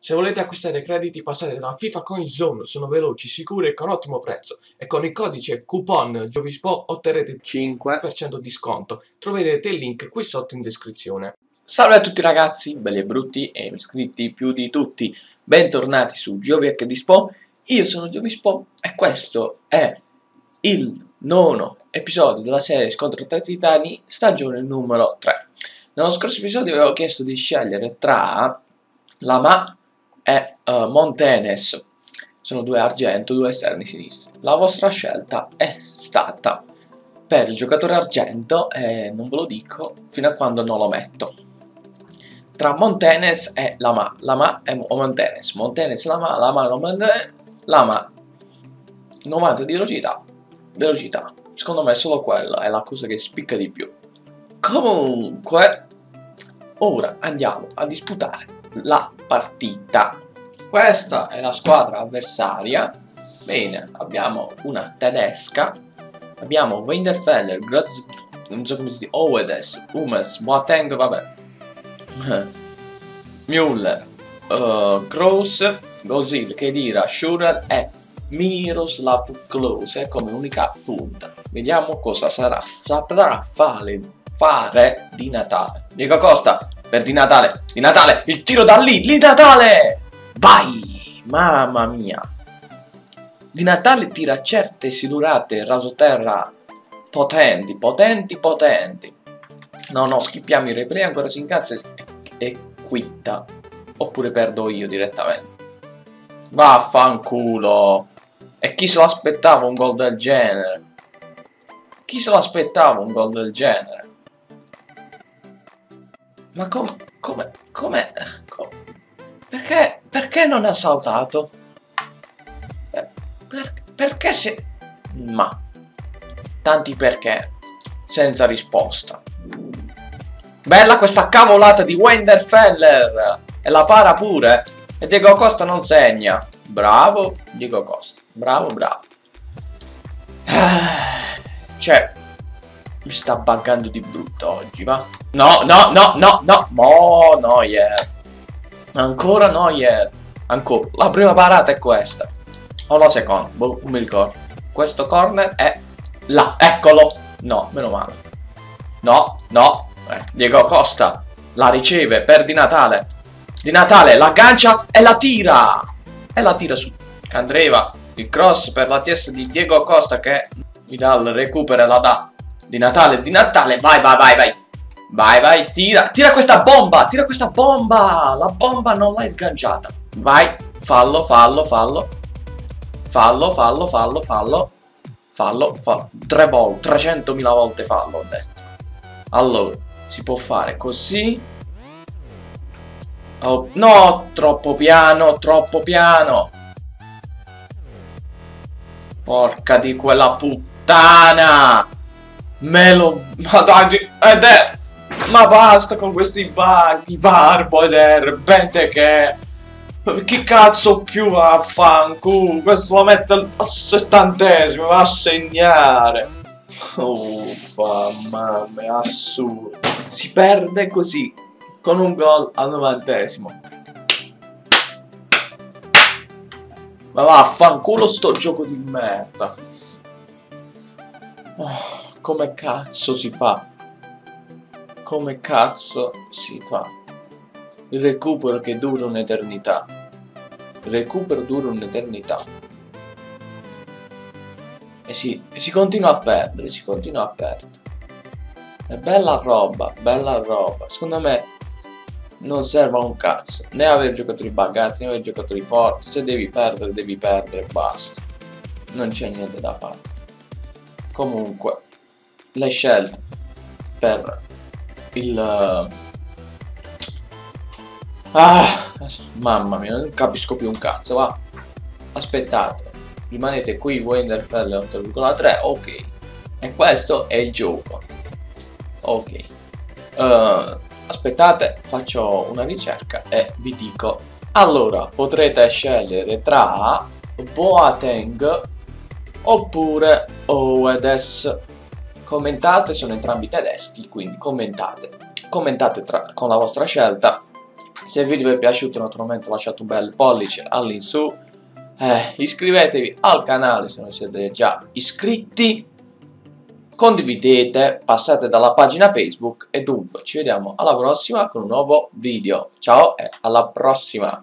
Se volete acquistare crediti passate da FIFA Coin Zone, sono veloci, sicuri e con ottimo prezzo. E con il codice coupon Giovi Spo otterrete il 5% di sconto. Troverete il link qui sotto in descrizione. Salve a tutti ragazzi, belli e brutti e iscritti più di tutti. Bentornati su Giovi Spo. Io sono Giovi Spo e questo è il nono episodio della serie Scontro tra Titani, stagione numero 3. Nello scorso episodio avevo chiesto di scegliere tra Lamà e Montenes, sono due argento, due esterni sinistri. La vostra scelta è stata per il giocatore argento e non ve lo dico fino a quando non lo metto, tra Montenes e Lamà, Lamà e Montenes, Montenes Lamà, Lamà Montenes, Lamà. 90 di velocità, secondo me solo quella è la cosa che spicca di più. Comunque ora andiamo a disputare la partita. Questa è la squadra avversaria. Bene, abbiamo una tedesca, abbiamo Winterfeller, Grodz, non so come si dice, Ouedes, Umez, Boateng, vabbè, Muller, Gross, Gosil, che dirà, Schurer e Miroslav Klose come unica punta. Vediamo cosa saprà fare Di Natale. Diego Costa per Di Natale, il tiro da lì, Di Natale! Vai! Mamma mia! Di Natale tira certe sidurate rasoterra potenti. No, schippiamo i replay, ancora si incazza e quitta. Oppure perdo io direttamente. Vaffanculo! E chi se l'aspettava un gol del genere? Chi se l'aspettava un gol del genere? Ma come? Perché non ha saltato? Perché se... Ma... Tanti perché. Senza risposta. Bella questa cavolata di Winterfeller! E la para pure. E Diego Costa non segna. Bravo Diego Costa. Bravo. Cioè... Mi sta buggando di brutto oggi, va? No. Oh, Neuer. Ancora Neuer. Ancora. La prima parata è questa. O la seconda. Boh, non mi ricordo. Questo corner è là. Eccolo. No, meno male. No. Diego Costa la riceve per Di Natale. Di Natale la aggancia e la tira. E la tira su Andreva. Il cross per la testa di Diego Costa che mi dà il recupero e la dà. Di Natale, vai, tira questa bomba, la bomba non l'hai sganciata, vai, fallo, 300.000 volte fallo, ho detto. Allora, si può fare così, oh, no, troppo piano, porca di quella puttana, ma basta con questi barboder, bente che... Chi cazzo più a fanculo? Questo lo mette al 70esimo, va a segnare. Uffa, mamma, è assurdo. Si perde così, con un gol al 90esimo. Ma vaffanculo sto gioco di merda. Oh. Come cazzo si fa? Il recupero che dura un'eternità. E si continua a perdere, È bella roba. Secondo me non serve a un cazzo. Né avere giocatori buggati, né avere giocatori forti. Se devi perdere, basta. Non c'è niente da fare. Comunque. Le scelte per il... mamma mia, non capisco più un cazzo, va. Aspettate, rimanete qui, Weidenfeller 8,3, ok. E questo è il gioco. Ok. Aspettate, faccio una ricerca e vi dico. Allora, potrete scegliere tra Boateng oppure Ouedes. Commentate, sono entrambi tedeschi, quindi commentate con la vostra scelta Se il video vi è piaciuto naturalmente lasciate un bel pollice all'insù, iscrivetevi al canale se non siete già iscritti, condividete, passate dalla pagina Facebook e dunque ci vediamo alla prossima con un nuovo video. Ciao e alla prossima!